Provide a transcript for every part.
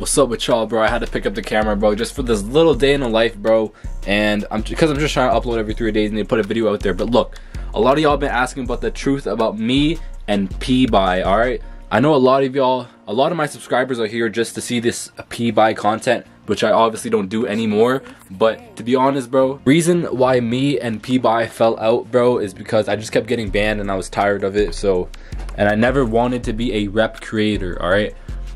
What's up with y'all, bro? I had to pick up the camera, bro, just for this little day in the life, bro. And because I'm just trying to upload every 3 days and they put a video out there. But look, a lot of y'all been asking about the truth about me and PandaBuy, all right? I know a lot of y'all, a lot of my subscribers are here just to see this PandaBuy content, which I obviously don't do anymore. But to be honest, bro, reason why me and PandaBuy fell out, bro, is because I just kept getting banned and I was tired of it. So, and I never wanted to be a rep creator, all right?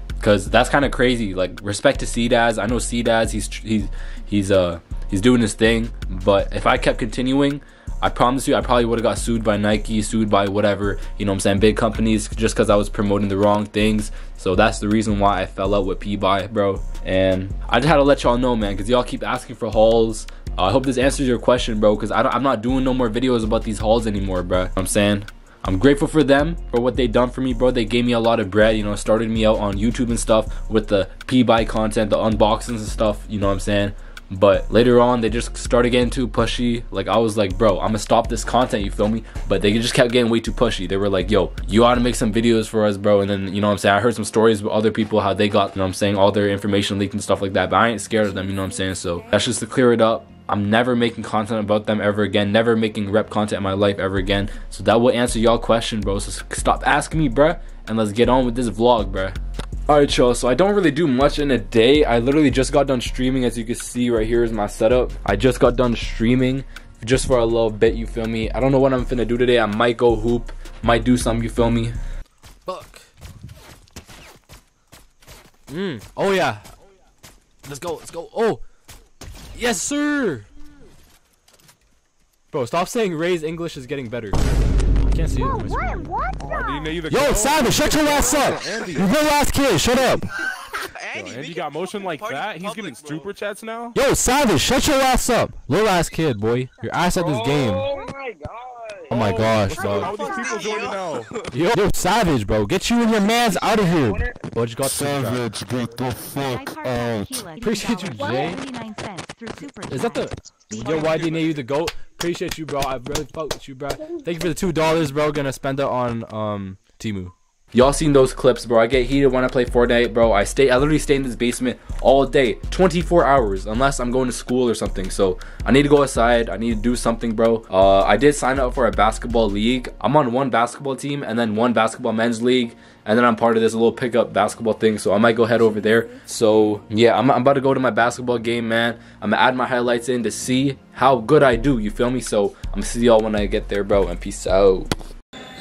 Because that's kind of crazy. Like, respect to CDaz. I know CDaz, he's doing his thing. But if I kept continuing, I promise you, I probably would have got sued by Nike, sued by whatever, you know what I'm saying, big companies, just because I was promoting the wrong things. So that's the reason why I fell out with PandaBuy, bro. And I just had to let y'all know, man, because y'all keep asking for hauls. I hope this answers your question, bro, because I'm not doing no more videos about these hauls anymore, bro. You know what I'm saying? I'm grateful for them, for what they done for me, bro. They gave me a lot of bread, you know, started me out on YouTube and stuff with the PandaBuy content, the unboxings and stuff, you know what I'm saying? But later on, they just started getting too pushy. Like, I was like, bro, I'm gonna stop this content, you feel me? But they just kept getting way too pushy. They were like, yo, you ought to make some videos for us, bro. And then, you know what I'm saying, I heard some stories with other people, how they got, you know what I'm saying, all their information leaked and stuff like that. But I ain't scared of them, you know what I'm saying? So that's just to clear it up. I'm never making content about them ever again, never making rep content in my life ever again. So that will answer y'all question, bro. So stop asking me, bruh, and let's get on with this vlog, bruh. Alright, y'all, so I don't really do much in a day. I literally just got done streaming. As you can see right here is my setup. I just got done streaming just for a little bit, you feel me? I don't know what I'm finna do today. I might go hoop, might do something, you feel me? Fuck. Oh yeah. Let's go, let's go. Oh! Yes, sir! Bro, stop saying Ray's English is getting better. I can't see it. What? Yo, Simon, shut your ass up! Andy. You're a little ass kid, shut up! Andy, yo, Andy got motion like that? He's giving super chats now? Yo, Simon, shut your ass up! Little ass kid, boy. Your ass at this game. Oh my god. Oh my gosh, dog. How are these people joining now? Yo, Savage, bro. Get you and your mans out of here. Well, got Savage, get the fuck out. Appreciate you, Jay. Is that the... Yo, WhyDNA, you the GOAT? Appreciate you, bro. I really fucked with you, bro. Thank you for the $2, bro. Gonna spend it on, Timu. Y'all seen those clips, bro. I get heated when I play Fortnite, bro. I literally stay in this basement all day, 24 hours, unless I'm going to school or something. So I need to go outside. I need to do something, bro. I did sign up for a basketball league. I'm on one basketball team and then one basketball men's league. And then I'm part of this little pickup basketball thing. So I might go head over there. So yeah, I'm about to go to my basketball game, man. I'm gonna add my highlights in to see how good I do. You feel me? So I'm gonna see y'all when I get there, bro. And peace out.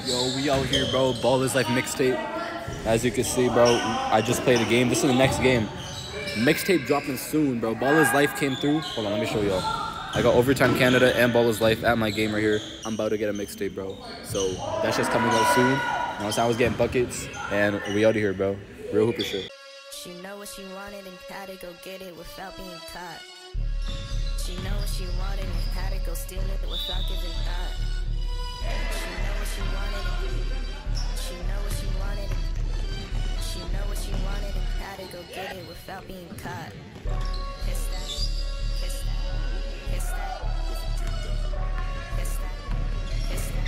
Yo, we out here, bro. Ball is like mixtape. As you can see, bro, I just played a game. This is the next game. Mixtape dropping soon, bro. Ball is Life came through. Hold on, let me show y'all. I got Overtime Canada and Ball is Life at my game right here. I'm about to get a mixtape, bro. So that's just coming out soon. You know, so I was getting buckets, and we out of here, bro. Real hooper shit. She know what she wanted and how to go get it without being caught. She know what she wanted and how to go steal it without giving thought. She know what she wanted. She know what she wanted. She know what she wanted and how to go get it without being caught. Kiss that. Kiss that. Kiss that. Kiss that. Kiss that. Kiss that.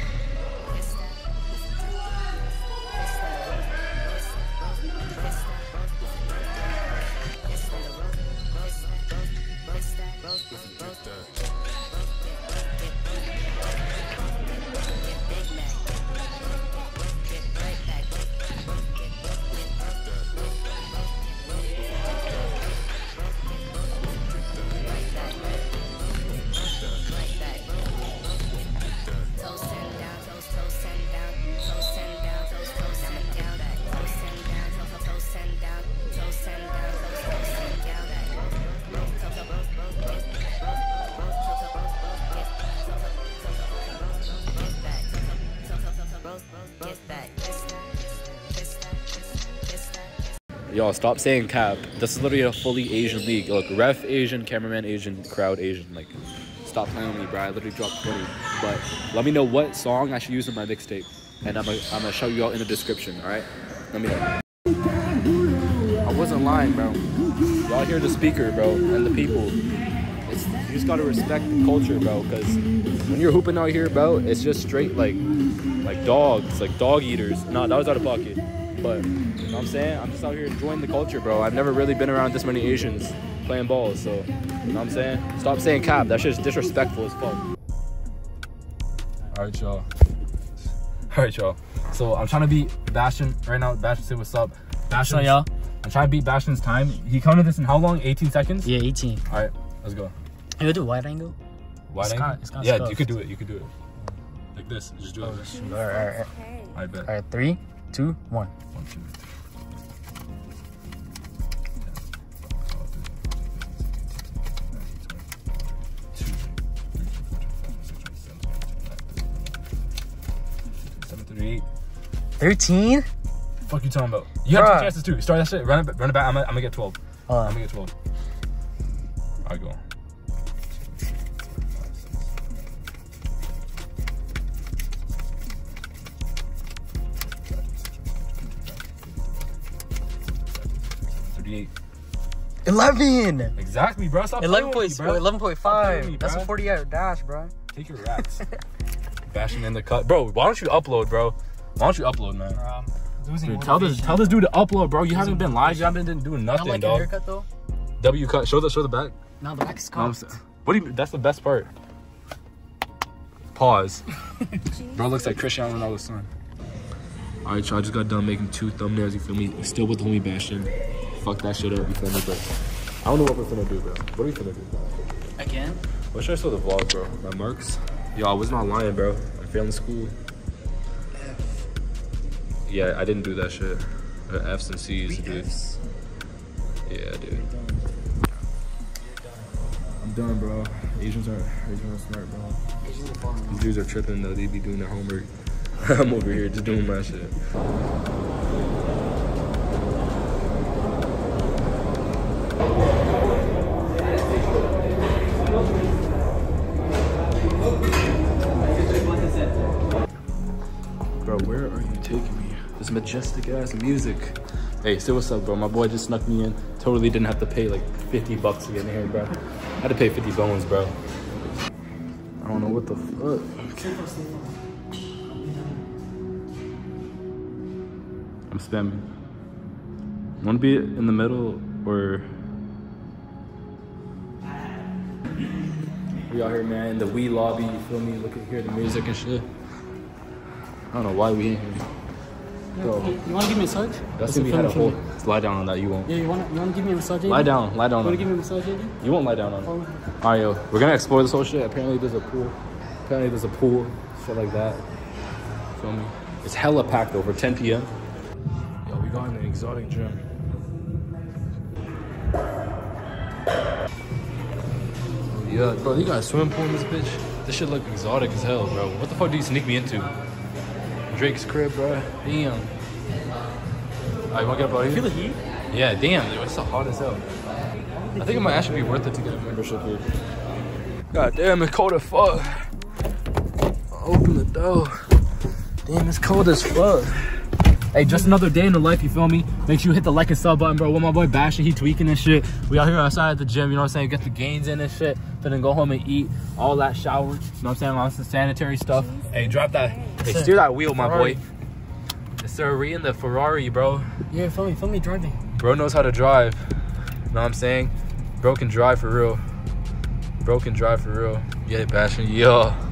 Y'all stop saying cap. This is literally a fully Asian league. Look, ref Asian, cameraman Asian, crowd Asian. Like, stop playing with me, bro. I literally dropped 20. But let me know what song I should use in my mixtape, and I'm gonna show you all in the description. All right? Let me know. I wasn't lying, bro. Y'all hear the speaker, bro, and the people. You just gotta respect the culture, bro. Cause when you're hooping out here, bro, it's just straight like dogs, like dog eaters. Nah, that was out of pocket. But know what I'm saying? I'm just out here enjoying the culture, bro. I've never really been around this many Asians playing balls, so, you know what I'm saying? Stop saying cap, that shit's disrespectful as fuck. Alright, y'all. Alright, y'all. So, I'm trying to beat Bastion right now. Bastion, say what's up. Bastion, y'all. I'm trying to beat Bastion's time. He counted this in how long? 18 seconds? Yeah, 18. Alright, let's go. You could do wide angle? Wide angle? Kind of, yeah, you could do it. You could do it. Like this. Just do it. Alright, I bet. Alright, 3, 2, 1. 1, 2, 3. Eight. 13? Fuck you talking about? You have 2 chances too. Start that shit. Run it back. I'm gonna get 12. I'm gonna get 12. Alright, go. Eight. 11. Exactly, bro. Stop 11.5. That's a 40-yard dash, bro. Take your rats. Bashing in the cut, bro. Why don't you upload, bro? Why don't you upload, man? Dude, tell this dude to upload, bro. You haven't been live. You haven't been doing nothing, like dog. Haircut, though? W cut. Show the back. No, the back is cut. What do you? That's the best part. Pause. Bro looks like Cristiano Ronaldo's son. All right, y'all. Just got done making 2 thumbnails. You feel me? Still with homie Bastion. Fuck that shit up, you feel me? But I don't know what we're gonna do, bro. What are we gonna do? Again? What should I show the vlog, bro? My marks? Yo, I was not lying, bro. I'm failing school. F. Yeah, I didn't do that shit. F's and C's, dude. Yeah, dude. I'm done, bro. Asians are smart, bro. Asians are fun, bro. These dudes are tripping, though. They be doing their homework. I'm over here just doing my shit. Where are you taking me? This majestic ass music. Hey, say what's up, bro. My boy just snuck me in. Totally didn't have to pay like 50 bucks to get in here, bro. I had to pay 50 bones, bro. I don't know what the fuck. I'm spamming. Wanna be in the middle or? We out here, man, in the Wii lobby, you feel me? Look at here, the music and shit. I don't know why we ain't here. Bro. You wanna give me a massage? That's gonna be had a whole. Lie down on that, you won't. Yeah, you wanna give me a massage? Lie down. You wanna give me a massage? You won't lie down on it. Alright, yo, we're gonna explore this whole shit. Apparently there's a pool. Shit like that. Feel me? It's hella packed though for 10 p.m. Yo, we got in an exotic gym. Yeah, bro, you got a swimming pool in this bitch? This shit look exotic as hell, bro. What the fuck do you sneak me into? Drake's crib, bro. Damn. Alright, you wanna get up out of here? Feel the heat? Yeah, damn, dude. It's so hot as hell. I think it might actually be worth it to get a membership here. God damn, it's cold as fuck. Open the door. Damn, it's cold as fuck. Hey, just another day in the life, you feel me? Make sure you hit the like and sub button, bro. With my boy Bastion, he tweaking and shit. We out here outside at the gym, you know what I'm saying? Get the gains in and shit. But then go home and eat. All that shower, you know what I'm saying? All the sanitary stuff. Hey, drop that. Hey, steer that wheel, my boy. The Ferrari and the Ferrari, bro. Yeah, feel me driving. Bro knows how to drive. You know what I'm saying? Bro can drive for real. Yeah, Bastion, yo.